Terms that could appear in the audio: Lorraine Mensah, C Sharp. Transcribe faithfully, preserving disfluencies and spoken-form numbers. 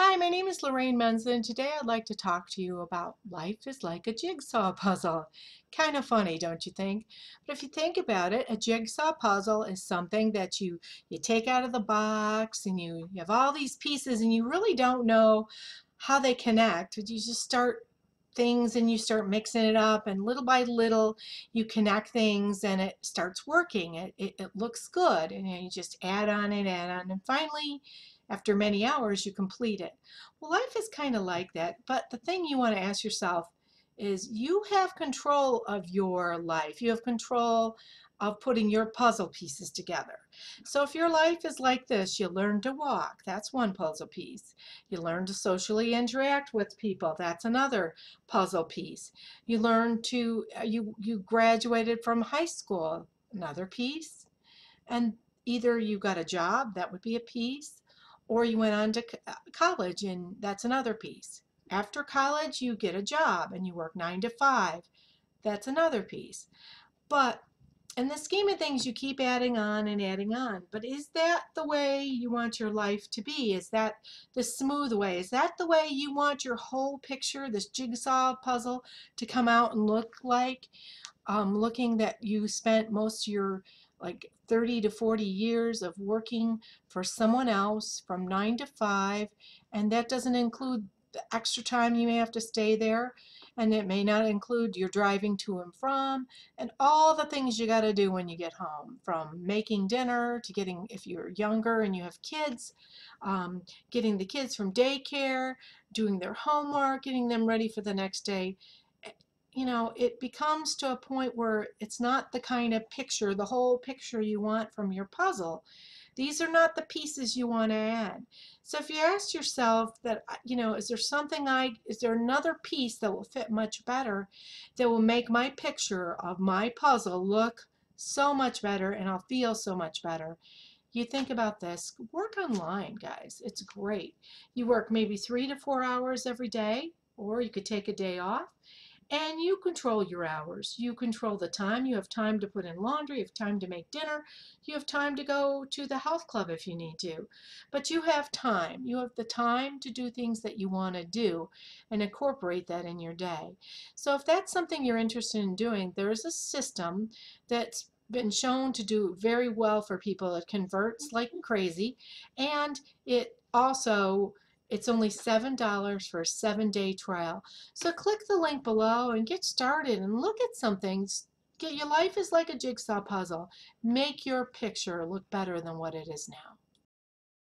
Hi, my name is Lorraine Mensah, and today I'd like to talk to you about life is like a jigsaw puzzle. Kind of funny, don't you think? But if you think about it, a jigsaw puzzle is something that you, you take out of the box, and you, you have all these pieces, and you really don't know how they connect. You just start things, and you start mixing it up, and little by little, you connect things, and it starts working. It, it, it looks good, and you just add on and add on, and finally, after many hours, you complete it. Well, life is kind of like that, but the thing you want to ask yourself is you have control of your life. You have control of putting your puzzle pieces together. So if your life is like this, you learn to walk. That's one puzzle piece. You learn to socially interact with people. That's another puzzle piece. You learn to, you, you graduated from high school. Another piece. And either you got a job, that would be a piece, or you went on to college, and that's another piece. After college, you get a job, and you work nine to five. That's another piece. But in the scheme of things, you keep adding on and adding on. But is that the way you want your life to be? Is that the smooth way? Is that the way you want your whole picture, this jigsaw puzzle, to come out and look like? Um, looking that you spent most of your like thirty to forty years of working for someone else from nine to five, and that doesn't include the extra time you may have to stay there, and it may not include your driving to and from, and all the things you got to do when you get home, from making dinner to getting, if you're younger and you have kids, um, getting the kids from daycare, doing their homework, getting them ready for the next day. You know, it becomes to a point where it's not the kind of picture, the whole picture you want from your puzzle. These are not the pieces you want to add. So if you ask yourself that, you know, is there something I, is there another piece that will fit much better, that will make my picture of my puzzle look so much better and I'll feel so much better? You think about this. Work online, guys. It's great. You work maybe three to four hours every day, or you could take a day off. And you control your hours. You control the time. You have time to put in laundry. You have time to make dinner. You have time to go to the health club if you need to. But you have time. You have the time to do things that you want to do and incorporate that in your day. So if that's something you're interested in doing, there is a system that's been shown to do very well for people. It converts like crazy, and it also it's only seven dollars for a seven-day trial. So click the link below and get started and look at some things. Get your life is like a jigsaw puzzle. Make your picture look better than what it is now.